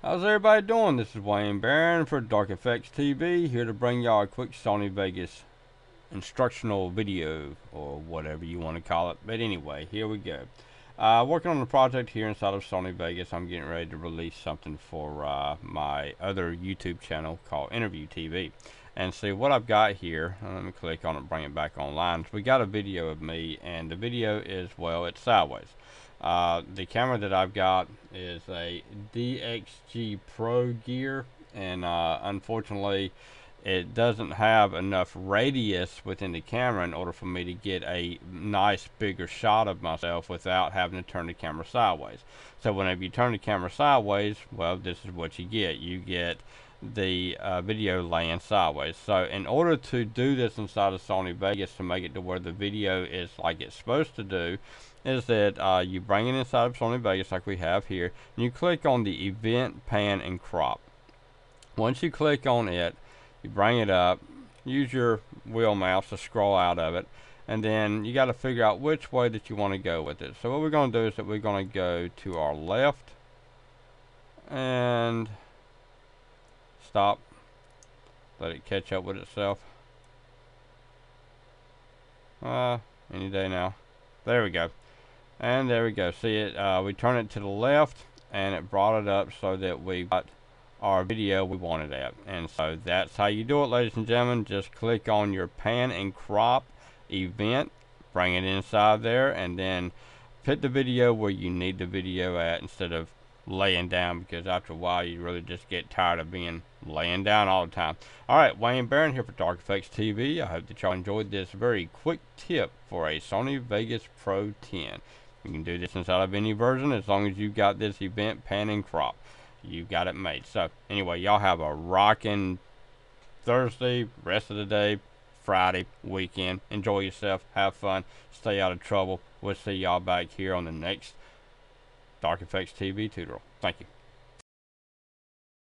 How's everybody doing? This is Wayne Barron for Dark Effects TV, here to bring y'all a quick Sony Vegas instructional video, or whatever you want to call it. But anyway, here we go. Working on a project here inside of Sony Vegas. I'm getting ready to release something for my other YouTube channel called Interview TV. And see what I've got here. Let me click on it, bring it back online. So we got a video of me, and the video is, well, it's sideways. The camera that I've got is a DXG Pro gear, and unfortunately it doesn't have enough radius within the camera in order for me to get a nice bigger shot of myself without having to turn the camera sideways. So whenever you turn the camera sideways, well, this is what you get. You get the video laying sideways. So in order to do this inside of Sony Vegas, to make it to where the video is like it's supposed to do, is that you bring it inside of Sony Vegas like we have here, and you click on the event, pan, and crop. Once you click on it, you bring it up, use your wheel mouse to scroll out of it, and then you got to figure out which way that you want to go with it. So what we're going to do is that we're going to go to our left and stop, let it catch up with itself. Any day now. There we go. And there we go. See it, we turn it to the left, and it brought it up so that we got our video we wanted at. And so that's how you do it, ladies and gentlemen. Just click on your pan and crop event, bring it inside there, and then put the video where you need the video at, instead of laying down, because after a while you really just get tired of being laying down all the time. Alright, Wayne Barron here for Dark Effects TV. I hope that y'all enjoyed this very quick tip for a Sony Vegas Pro 10. You can do this inside of any version as long as you've got this event, pan, and crop. You've got it made. So anyway, y'all have a rocking Thursday, rest of the day, Friday, weekend. Enjoy yourself, have fun, stay out of trouble. We'll see y'all back here on the next Dark Effects TV tutorial. Thank you.